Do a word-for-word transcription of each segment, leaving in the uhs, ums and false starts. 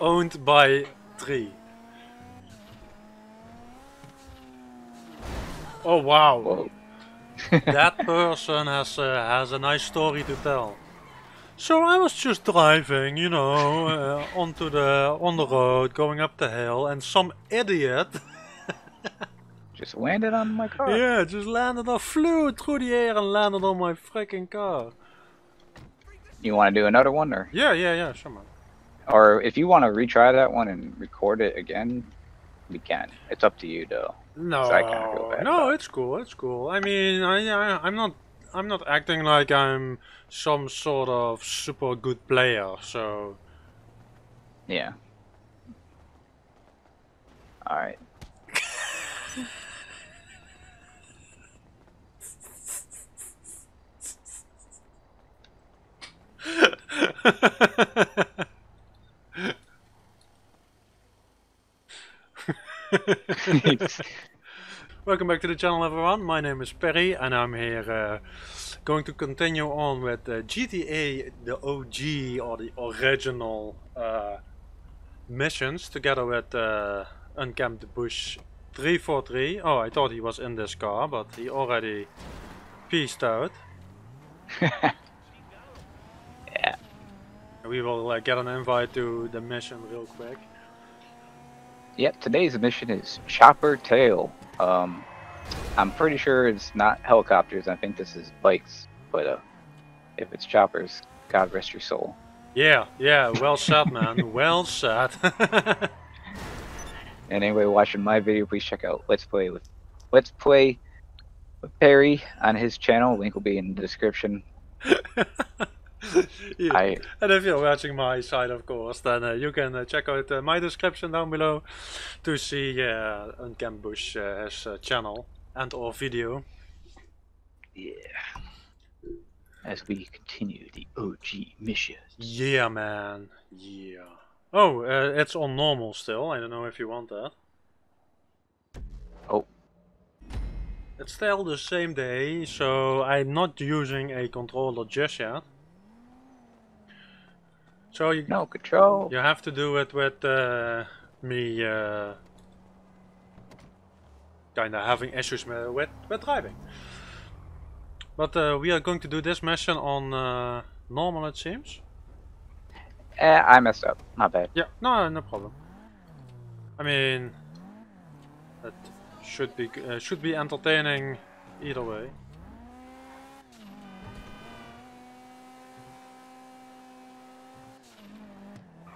Owned by three. Oh wow. That person has uh, has a nice story to tell. So I was just driving, you know, uh, onto the on the road, going up the hill, and some idiot just landed on my car. Yeah, just landed or flew through the air and landed on my freaking car. You want to do another one, or? Yeah, yeah, yeah, sure, man. Or if you want to retry that one and record it again, we can. It's up to you, though. No, I kinda feel bad no, it's cool, it's cool. I mean, I, I, I'm not, I'm not acting like I'm some sort of super good player, so. Yeah. All right. Welcome back to the channel, everyone. My name is Perry, and I'm here uh, going to continue on with uh, G T A, the O G or the original uh, missions, together with uh, Unkempt Bush three forty-three. Oh, I thought he was in this car, but he already peaced out. Yeah. We will uh, get an invite to the mission real quick. Yep, today's mission is Chopper Tail. Um, I'm pretty sure it's not helicopters. I think this is bikes, but uh, if it's choppers, God rest your soul. Yeah, yeah, well said, man. Well said. And anyway, watching my video, please check out Let's Play with Let's Play with Perry on his channel. Link will be in the description. Yeah. I, and if you're watching my side, of course, then uh, you can uh, check out uh, my description down below to see uh, UnkemptBush uh, his uh, channel and or video. Yeah. As we continue the O G missions. Yeah, man. Yeah. Oh, uh, it's on normal still. I don't know if you want that. Oh. It's still the same day, so I'm not using a controller just yet. So you no control. You have to do it with uh, me uh, kind of having issues with with driving. But uh, we are going to do this mission on uh, normal, it seems. Uh, I messed up. My bad. Yeah, no, no problem. I mean, it should be uh, should be entertaining either way.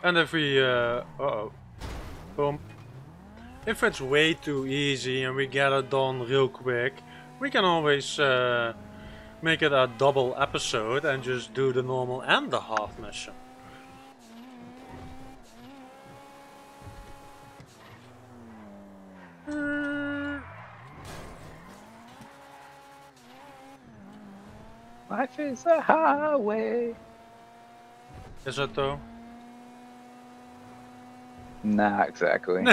And if we, uh, uh-oh, boom, if it's way too easy and we get it done real quick, we can always uh, make it a double episode and just do the normal and the hard mission. Life is a highway. Is it though? Nah, exactly.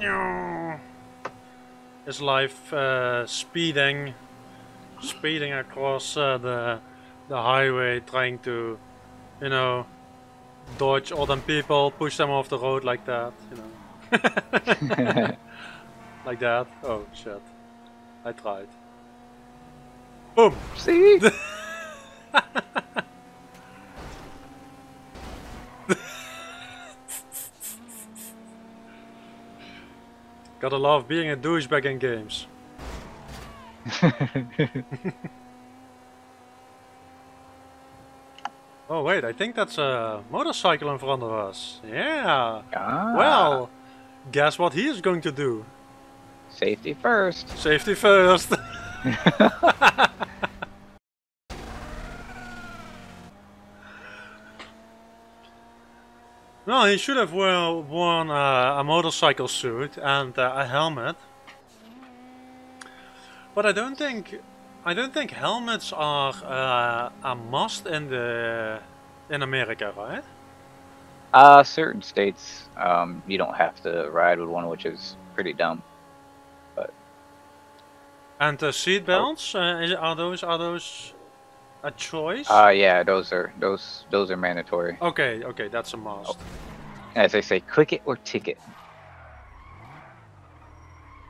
No. Is life uh, speeding, speeding across uh, the the highway, trying to, you know, dodge all them people, push them off the road like that, you know, like that. Oh shit! I tried. Boom. See. Gotta love being a douchebag in games. Oh wait, I think that's a motorcycle in front of us. Yeah. Ah. Well, guess what he is going to do? Safety first. Safety first. No, he should have well worn uh, a motorcycle suit and uh, a helmet. But I don't think I don't think helmets are uh, a must in the in America, right? Uh certain states um, you don't have to ride with one, which is pretty dumb. And the seat belts? Oh. Uh, is, are those are those a choice? Ah, uh, yeah, those are those those are mandatory. Okay, okay, that's a must. Oh. As I say, click it or ticket.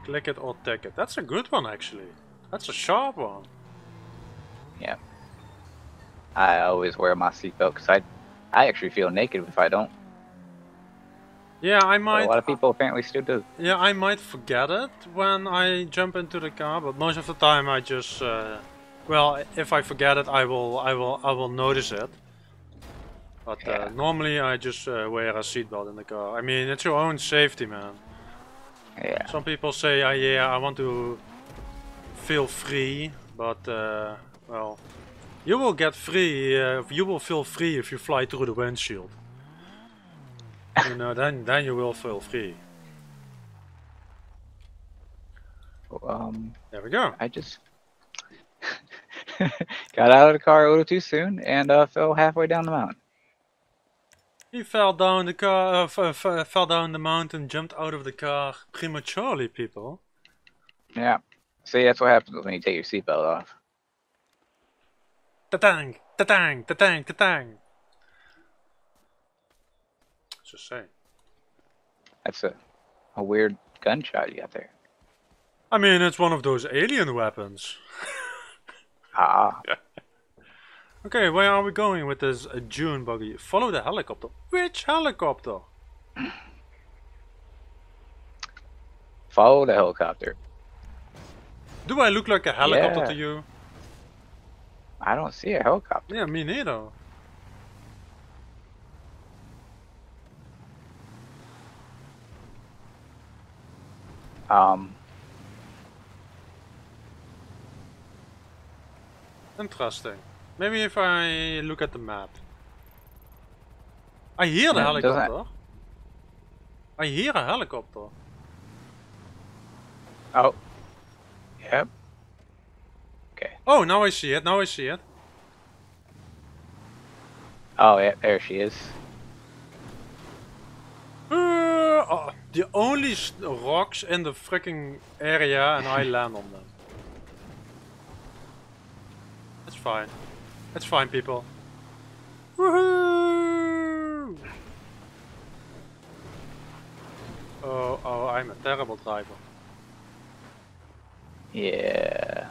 Click it or ticket. That's a good one, actually. That's a sharp one. Yeah. I always wear my seatbelt because I, I actually feel naked if I don't. Yeah, I might. But a lot of people apparently still do. Yeah, I might forget it when I jump into the car, but most of the time I just, uh, well, if I forget it, I will, I will, I will notice it. But uh, yeah. Normally I just uh, wear a seatbelt in the car. I mean, it's your own safety, man. Yeah. Some people say, uh, yeah, I want to feel free, but uh, well, you will get free. Uh, you will feel free if you fly through the windshield. You know, then then you will feel free. Um, there we go. I just got out of the car a little too soon and uh, fell halfway down the mountain. He fell down the car, uh, f f fell down the mountain, jumped out of the car prematurely, people. Yeah. See, that's what happens when you take your seatbelt off. Ta-tang, ta-tang, ta-tang, ta-tang. Just saying. That's a, a weird gunshot you got there. I mean, it's one of those alien weapons. Ah. Yeah. Okay, where are we going with this uh, June buggy? Follow the helicopter. Which helicopter? Follow the helicopter. Do I look like a helicopter yeah. to you? I don't see a helicopter. Yeah, me neither. Um. Interesting. Maybe if I look at the map. I hear the yeah, helicopter. I hear a helicopter. Oh. Yep. Okay. Oh, now I see it. Now I see it. Oh, yeah. There she is. Uh, oh. The only rocks in the freaking area, and I land on them. That's fine. That's fine, people. Woohoo! Oh, oh, I'm a terrible driver. Yeah.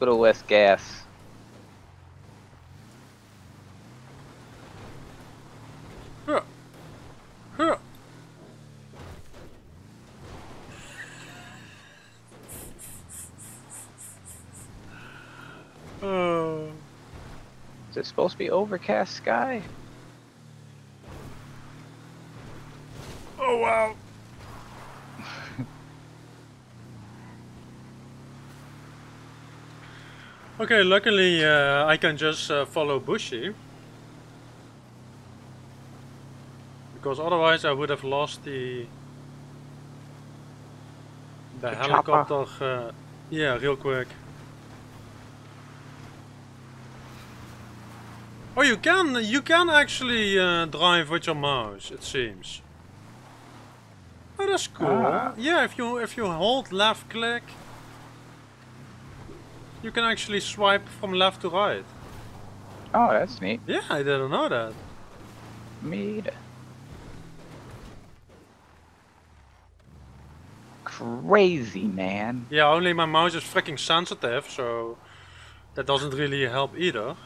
Little less gas. Huh. Huh. Uh, is it supposed to be overcast sky? Oh wow! Okay, luckily uh, I can just uh, follow Bushy, because otherwise I would have lost the the, the helicopter. Uh, yeah, real quick. Oh, you can you can actually uh, drive with your mouse, it seems. Oh, that's cool. Uh, yeah, if you if you hold left click, you can actually swipe from left to right. Oh, that's neat. Yeah, I didn't know that. Me either. Crazy, man. Yeah, only my mouse is freaking sensitive, so that doesn't really help either.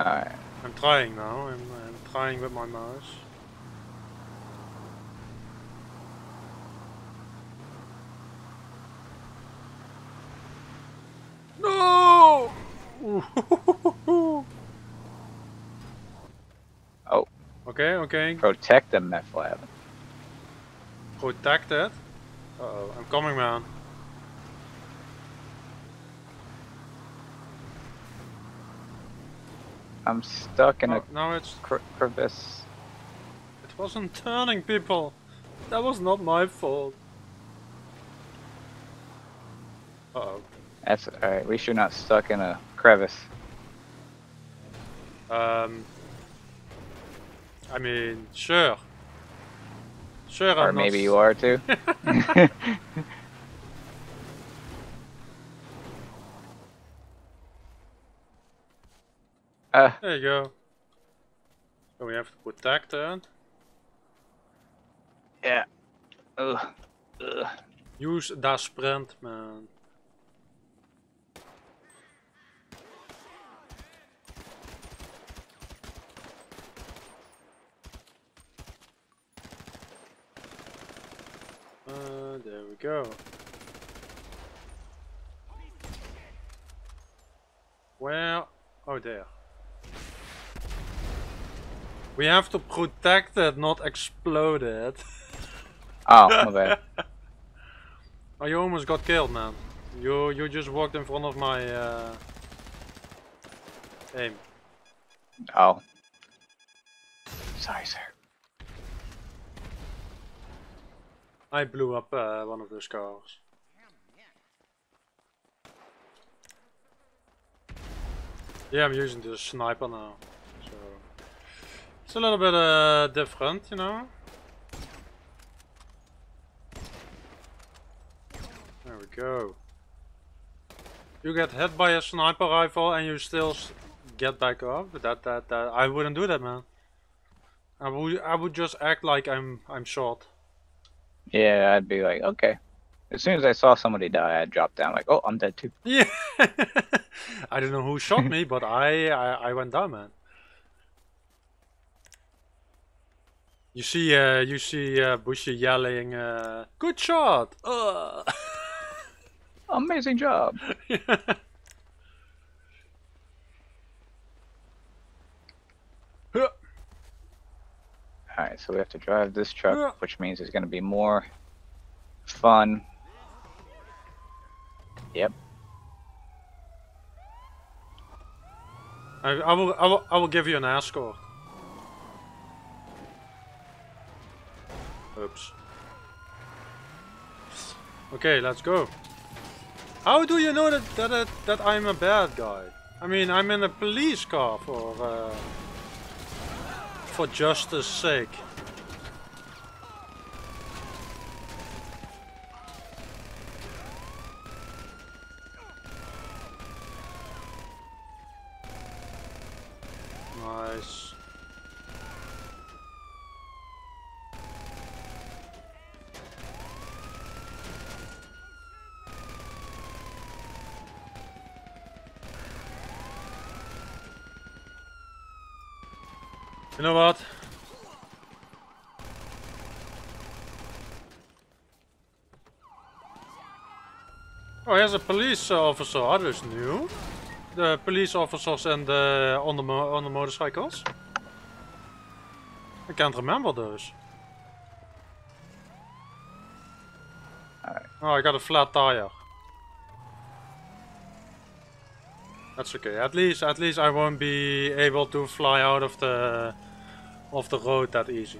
Alright. I'm trying now, I'm, I'm trying with my mouse. No! Oh. Okay, okay. Protect the meth lab. Protect it? Uh oh, I'm coming, man. I'm stuck in oh, a now it's cr crevice. It wasn't turning, people. That was not my fault. Uh oh. That's alright, we should not stuck in a crevice. Um I mean, sure. Sure, or I'm maybe not... you are too. uh. There you go. So we have to put tack down. Yeah. Ugh. Ugh. Use das brand, man. Uh, there we go. Well, oh there. We have to protect it, not explode it. Oh, my bad. Oh, you almost got killed, man. You you just walked in front of my uh, aim. Oh. Sorry, sir. I blew up uh, one of those cars. Yeah, I'm using the sniper now, so it's a little bit uh, different, you know. There we go. You get hit by a sniper rifle and you still get back up. That that that I wouldn't do that, man. I would I would just act like I'm I'm shot. Yeah, I'd be like, okay. As soon as I saw somebody die, I'd drop down like, oh, I'm dead too. Yeah. I don't know who shot me, but I, I I went down, man. You see, uh, you see, uh, Bushy yelling, uh, "Good shot! Uh. Amazing job!" Yeah. Huh. Alright, so we have to drive this truck, which means it's going to be more fun. Yep. I, I, will, I, will, I will give you an escort. Oops. Okay, let's go. How do you know that, that, that I'm a bad guy? I mean, I'm in a police car for... Uh, for justice sake. Nice. You know what? Oh, here's a police officer. Are those new? The police officers and the on the mo on the motorcycles. I can't remember those. Right. Oh, I got a flat tire. That's okay. At least, at least I won't be able to fly out of the of the road that easy.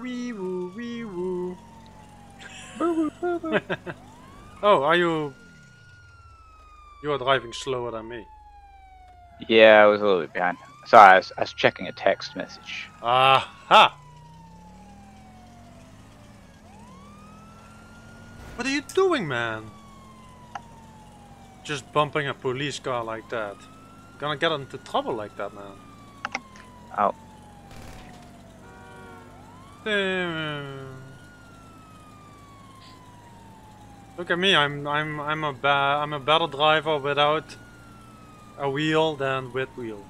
Wee woo, wee woo. Oh, are you? You are driving slower than me. Yeah, I was a little bit behind. Sorry, I was, I was checking a text message. Aha! What are you doing, man? Just bumping a police car like that. Gonna get into trouble like that, man. Oh. Damn. Look at me. I'm I'm I'm a ba I'm a better driver without a wheel than with wheel.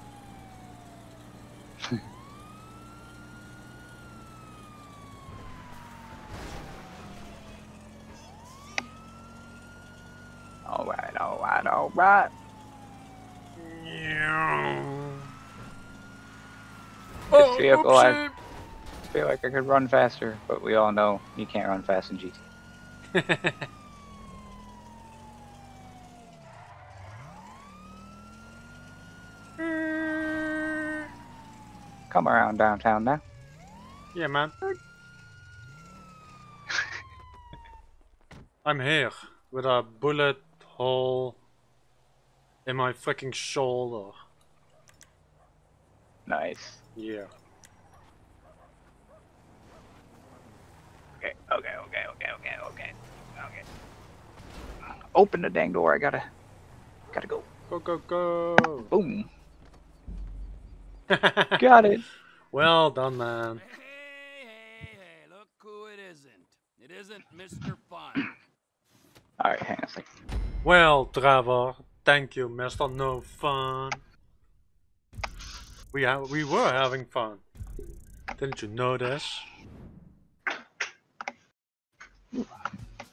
Alright, alright, alright. Yeah. Oh, this vehicle, oopsie. I feel like I could run faster, but we all know you can't run fast in G T A. Come around downtown now. Yeah, man. I'm here with a bullet hole in my fucking shoulder. Nice. Yeah. Okay, okay, okay, okay, okay, okay, okay. Open the dang door, I gotta, gotta go. Go, go, go! Boom! Got it! Well done, man. Hey, hey, hey, hey, look who it isn't. It isn't Mister Fun. Alright, hang on a second. Well, Trevor, thank you, Mister No Fun. We ha we were having fun. Didn't you notice?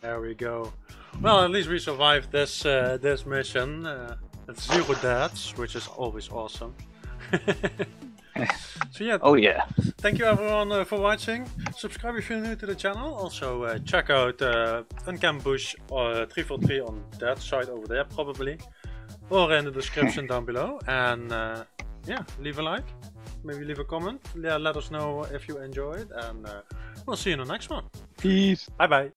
There we go. Well, at least we survived this uh, this mission. Uh, it's zero deaths, which is always awesome. So yeah. Oh yeah. Thank you everyone uh, for watching. Subscribe if you're new to the channel. Also uh, check out uh, Unkemt Bush three forty-three on that side over there probably, or in the description down below. And uh, yeah, leave a like, maybe leave a comment. Yeah, let us know if you enjoyed, and uh, we'll see you in the next one. Peace. Bye bye.